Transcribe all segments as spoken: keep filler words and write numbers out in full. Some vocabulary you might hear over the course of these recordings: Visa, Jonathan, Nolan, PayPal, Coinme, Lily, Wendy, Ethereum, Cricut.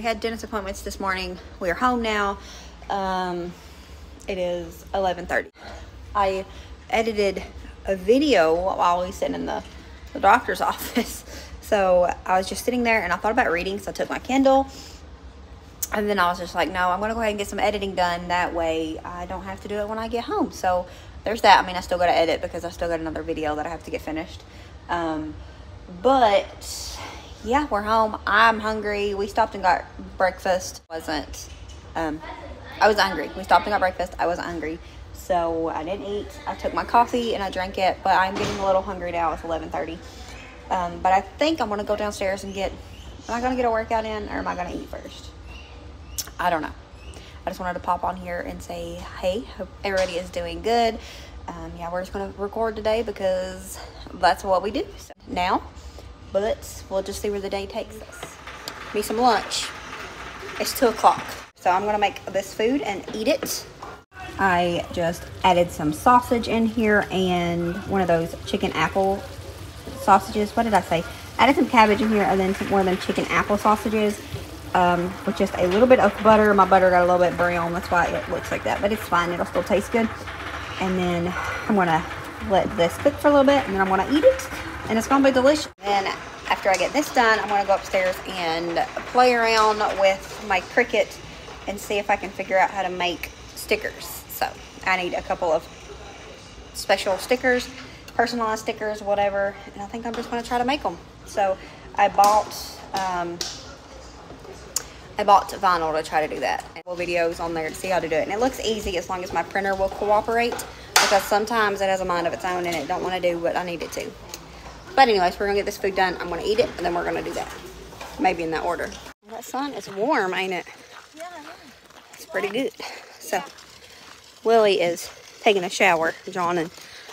we had dentist appointments this morning. We are home now. Um, it is eleven thirty. I edited a video while we were sitting in the, the doctor's office. So I was just sitting there and I thought about reading. So I took my Kindle and then I was just like, no, I'm gonna go ahead and get some editing done. That way I don't have to do it when I get home. So there's that. I mean, I still gotta edit because I still got another video that I have to get finished. Um, but yeah, we're home. I'm hungry. We stopped and got breakfast. Wasn't, um, I was hungry. We stopped and got breakfast. I wasn't hungry. So I didn't eat. I took my coffee and I drank it, but I'm getting a little hungry now. It's eleven thirty. Um, but I think I'm going to go downstairs and get, am I going to get a workout in or am I going to eat first? I don't know. I just wanted to pop on here and say, hey, hope everybody is doing good. Um, yeah, we're just going to record today because that's what we do so now, but we'll just see where the day takes us. Need some lunch. It's two o'clock. So I'm going to make this food and eat it. I just added some sausage in here and one of those chicken apple sausages. What did I say? Added some cabbage in here and then some, one of them chicken apple sausages um, with just a little bit of butter. My butter got a little bit brown. That's why it looks like that, but it's fine. It'll still taste good. And then I'm going to let this cook for a little bit and then I'm going to eat it and it's going to be delicious. Then after I get this done, I'm going to go upstairs and play around with my Cricut and see if I can figure out how to make stickers. So I need a couple of special stickers, personalized stickers, whatever. And I think I'm just going to try to make them. So I bought, um, I bought vinyl to try to do that. And videos on there to see how to do it. And it looks easy as long as my printer will cooperate, because sometimes it has a mind of its own and it don't want to do what I need it to. But anyways, we're going to get this food done. I'm going to eat it and then we're going to do that. Maybe in that order. That sun is warm, ain't it? Yeah. It's pretty good. So. Lily is taking a shower. John and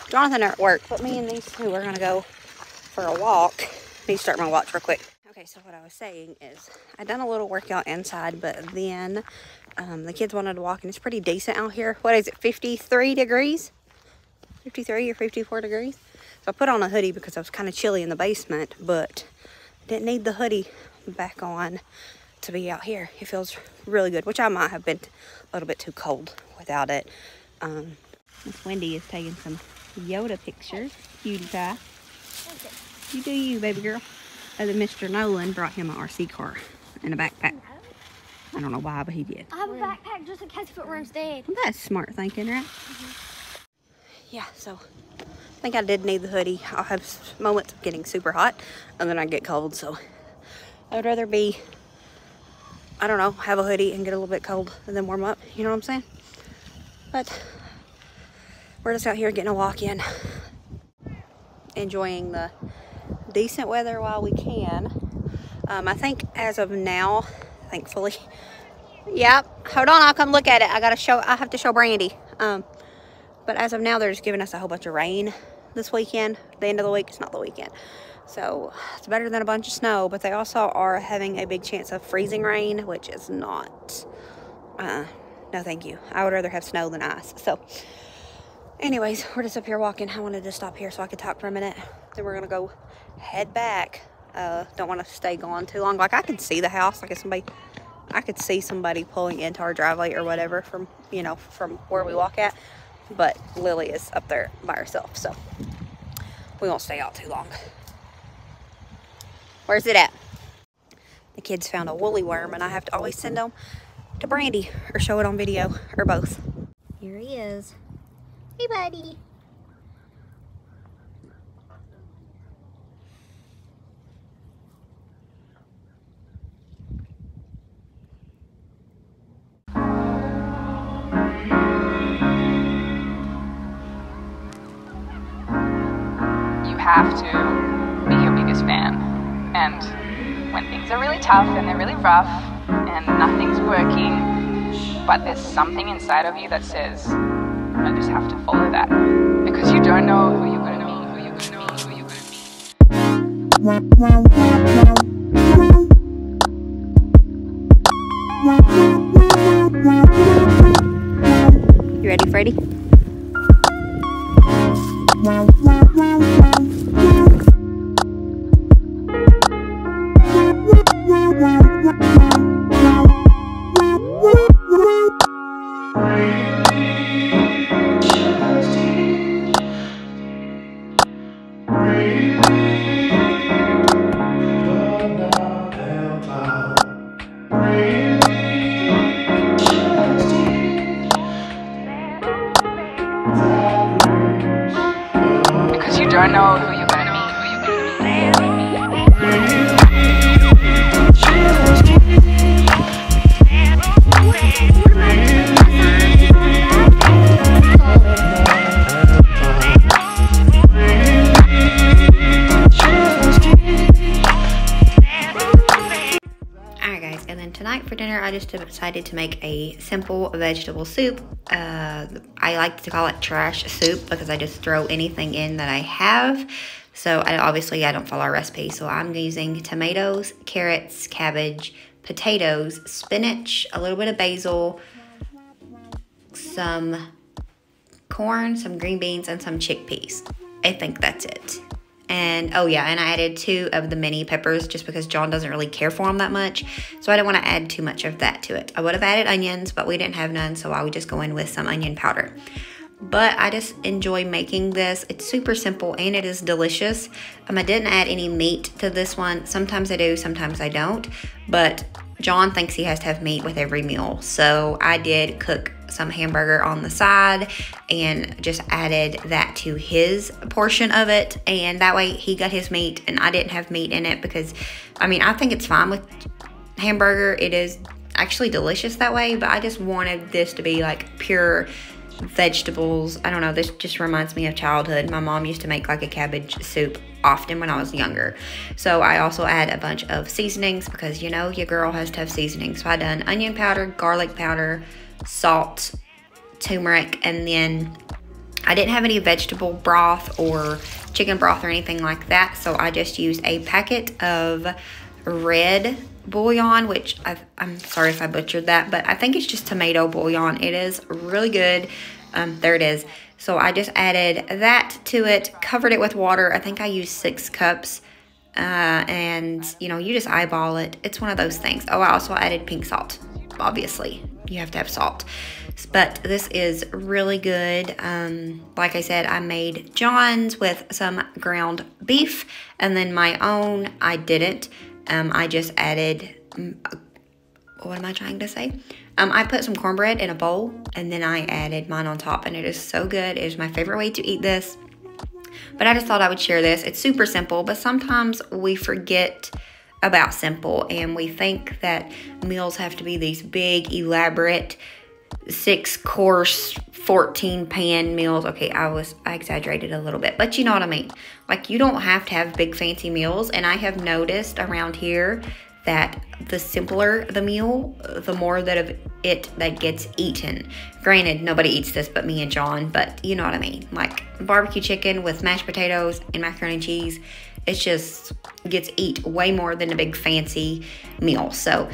Jonathan are at work. But me and these two are going to go for a walk. I need to start my watch real quick. Okay, so what I was saying is I done a little workout inside, but then um, the kids wanted to walk, and it's pretty decent out here. What is it, fifty-three degrees? fifty-three or fifty-four degrees? So I put on a hoodie because I was kind of chilly in the basement, but I didn't need the hoodie back on to be out here. It feels really good, which I might have been a little bit too cold without it. Um, Miss Wendy is taking some Yoda pictures. Cutie pie. You do you, baby girl. And then Mister Nolan brought him an R C car and a backpack. I don't know why, but he did. I have a backpack just in case if it runs dead. Well, that's smart thinking, right? Mm-hmm. Yeah, so I think I did need the hoodie. I'll have moments of getting super hot and then I get cold, so I'd rather be, I don't know, have a hoodie and get a little bit cold and then warm up. You know what I'm saying? But we're just out here getting a walk in, enjoying the decent weather while we can. Um, I think as of now, thankfully, yep. Hold on, I'll come look at it. I gotta show. I have to show Brandy. Um, but as of now, they're just giving us a whole bunch of rain this weekend. The end of the week, it's not the weekend, so it's better than a bunch of snow. But they also are having a big chance of freezing rain, which is not. Uh, No, thank you. I would rather have snow than ice. So anyways, we're just up here walking. I wanted to stop here so I could talk for a minute. Then we're going to go head back. Uh, don't want to stay gone too long. Like I can see the house. Like if somebody, I could see somebody pulling into our driveway or whatever from, you know, from where we walk at. But Lily is up there by herself. So we won't stay out too long. Where's it at? The kids found a woolly worm and I have to always send them to Brandy or show it on video or both. Here he is. Hey buddy. You have to be your biggest fan, and when things are really tough and they're really rough and nothing's working, but there's something inside of you that says, I just have to follow that, because you don't know who you're gonna be, who you're gonna be, who you're gonna be. You ready, Freddy? And then tonight for dinner, I just decided to make a simple vegetable soup. Uh, I like to call it trash soup because I just throw anything in that I have. So I, obviously I don't follow a recipe. So I'm using tomatoes, carrots, cabbage, potatoes, spinach, a little bit of basil, some corn, some green beans, and some chickpeas. I think that's it. And oh yeah, and I added two of the mini peppers just because John doesn't really care for them that much. So I didn't want to add too much of that to it. I would have added onions, but we didn't have none. So I would just go in with some onion powder. But I just enjoy making this. It's super simple and it is delicious. Um, I didn't add any meat to this one. Sometimes I do, sometimes I don't. But John thinks he has to have meat with every meal. So I did cook some hamburger on the side and just added that to his portion of it, and that way he got his meat and I didn't have meat in it, because I mean I think it's fine with hamburger. It is actually delicious that way, but I just wanted this to be like pure vegetables. I don't know, this just reminds me of childhood. My mom used to make like a cabbage soup often when I was younger. So I also add a bunch of seasonings because you know your girl has to have seasoning. So I done onion powder, garlic powder, salt, turmeric, and then I didn't have any vegetable broth or chicken broth or anything like that, so I just used a packet of red bouillon, which I've, I'm sorry if I butchered that, but I think it's just tomato bouillon. It is really good. Um, there it is. So I just added that to it, covered it with water. I think I used six cups. Uh, and you know, you just eyeball it. It's one of those things. Oh, I also added pink salt. Obviously you have to have salt, but this is really good. Um, like I said, I made John's with some ground beef, and then my own I didn't. Um, I just added, what am I trying to say? Um, I put some cornbread in a bowl and then I added mine on top, and it is so good. It is my favorite way to eat this, but I just thought I would share this. It's super simple, but sometimes we forget about simple, and we think that meals have to be these big elaborate six course fourteen pan meals. Okay, I was I exaggerated a little bit, but you know what I mean, like you don't have to have big fancy meals. And I have noticed around here that the simpler the meal, the more that of it that gets eaten. Granted, nobody eats this but me and John, but you know what I mean, like barbecue chicken with mashed potatoes and macaroni and cheese. It just gets eat way more than a big fancy meal. So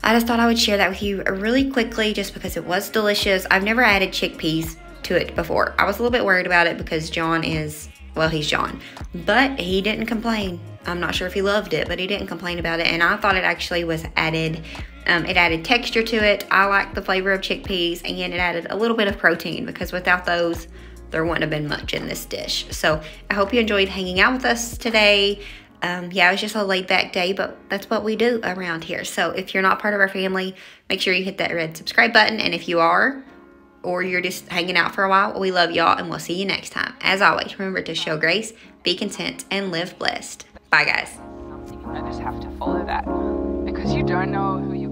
I just thought I would share that with you really quickly just because it was delicious. I've never added chickpeas to it before. I was a little bit worried about it because John is, well, he's John, but he didn't complain. I'm not sure if he loved it, but he didn't complain about it. And I thought it actually was added, um, it added texture to it. I like the flavor of chickpeas, and it added a little bit of protein because without those, there wouldn't have been much in this dish. So I hope you enjoyed hanging out with us today. Um, yeah, it was just a laid back day, but that's what we do around here. So if you're not part of our family, make sure you hit that red subscribe button. And if you are, or you're just hanging out for a while, we love y'all and we'll see you next time. As always, remember to show grace, be content, and live blessed. Bye guys. I just have to follow that because you don't know who you